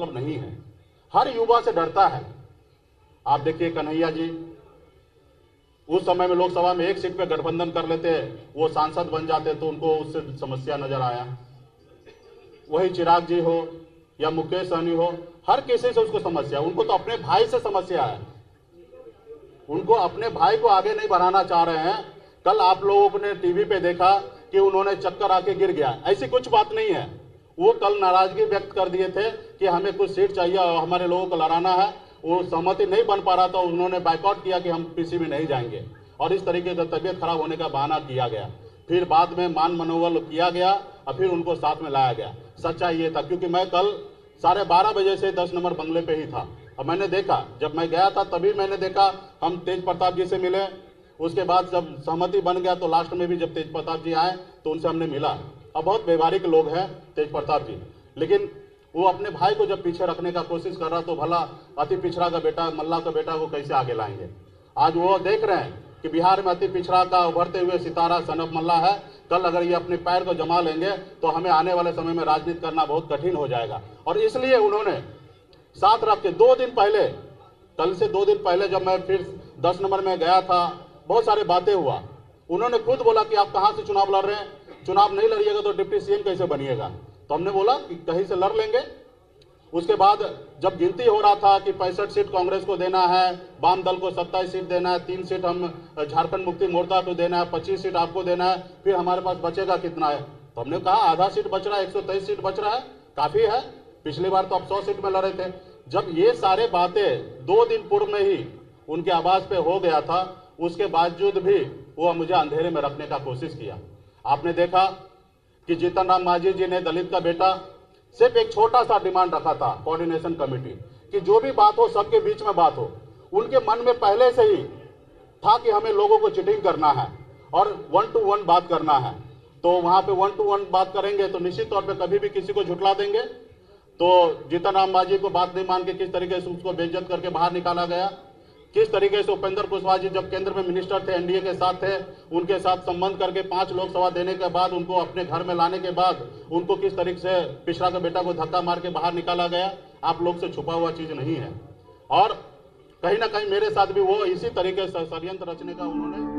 मतलब नहीं है। हर युवा से डरता है। आप देखिए कन्हैया जी, उस समय में लोकसभा में एक सीट पे गठबंधन कर लेते, वो सांसद बन जाते तो उनको उससे समस्या नजर आया। वही चिराग जी हो या मुकेश सहनी हो, हर किसी से उसको समस्या, उनको तो अपने भाई से समस्या है, उनको अपने भाई को आगे नहीं बढ़ाना चाह रहे हैं। कल आप लोगों ने टीवी पे देखा कि उन्होंने चक्कर आके गिर गया, ऐसी कुछ बात नहीं है। वो कल नाराजगी व्यक्त कर दिए थे कि हमें कुछ सीट चाहिए और हमारे लोगों को लड़ाना है, वो सहमति नहीं बन पा रहा था, उन्होंने बाइकआउट किया कि हम पीसी में नहीं जाएंगे और इस तरीके का तबीयत खराब होने का बहाना किया गया। फिर बाद में मान मनोबल किया गया और फिर उनको साथ में लाया गया। सच्चाई ये था, क्योंकि मैं कल 12:30 बजे से 10 नंबर बंगले पे ही था और मैंने देखा, जब मैं गया था तभी मैंने देखा, हम तेज प्रताप जी से मिले, उसके बाद जब सहमति बन गया तो लास्ट में भी जब तेज प्रताप जी आए तो उनसे हमने मिला। अब बहुत व्यवहारिक लोग हैं तेज प्रताप जी, लेकिन वो अपने भाई को जब पीछे रखने का कोशिश कर रहा तो भला अति पिछड़ा का बेटा, मल्ला का बेटा को कैसे आगे लाएंगे। आज वो देख रहे हैं कि बिहार में अति पिछड़ा का उभरते हुए सितारा संप मल्ला है, कल अगर ये अपने पैर को जमा लेंगे तो हमें आने वाले समय में राजनीति करना बहुत कठिन हो जाएगा। और इसलिए उन्होंने साथ रख के 2 दिन पहले, कल से 2 दिन पहले जब मैं फिर 10 नंबर में गया था, बहुत सारे बातें हुआ। उन्होंने खुद बोला कि आप कहाँ से चुनाव लड़ रहे हैं, चुनाव नहीं लड़िएगा तो डिप्टी सीएम कैसे बनिएगा। तो हमने बोला कि कहीं से लड़ लेंगे। उसके बाद जब गिनती हो रहा था कि 65 सीट कांग्रेस को देना है, वाम दल को 27 सीट देना है, 3 सीट हम झारखंड मुक्ति मोर्चा को देना है, 25 सीट आपको देना है, फिर हमारे पास बचेगा कितना है। तो हमने कहा आधा सीट बच रहा है, 123 सीट बच रहा है, काफी है, पिछली बार तो आप 100 सीट में लड़े थे। जब ये सारे बातें 2 दिन पूर्व में ही उनके आवाज पे हो गया था, उसके बावजूद भी वो मुझे अंधेरे में रखने का कोशिश किया। आपने देखा कि जीतन राम माझी जी ने दलित का बेटा, सिर्फ एक छोटा सा डिमांड रखा था कोऑर्डिनेशन कमेटी कि जो भी बात हो सबके बीच में बात हो। उनके मन में पहले से ही था कि हमें लोगों को चीटिंग करना है और 1-to-1 बात करना है, तो वहां पे 1-to-1 बात करेंगे तो निश्चित तौर पे कभी भी किसी को झुटला देंगे। तो जीतन राम माझी को बात नहीं मान के किस तरीके से उसको बेइज्जत करके बाहर निकाला गया, किस तरीके से उपेंद्र कुशवाहा जी जब केंद्र में मिनिस्टर थे, एनडीए के साथ थे, उनके साथ संबंध करके 5 लोकसभा देने के बाद उनको अपने घर में लाने के बाद उनको किस तरीके से पिछड़ा के बेटा को धक्का मार के बाहर निकाला गया, आप लोग से छुपा हुआ चीज नहीं है। और कहीं ना कहीं मेरे साथ भी वो इसी तरीके से षड्यंत्र रचने का उन्होंने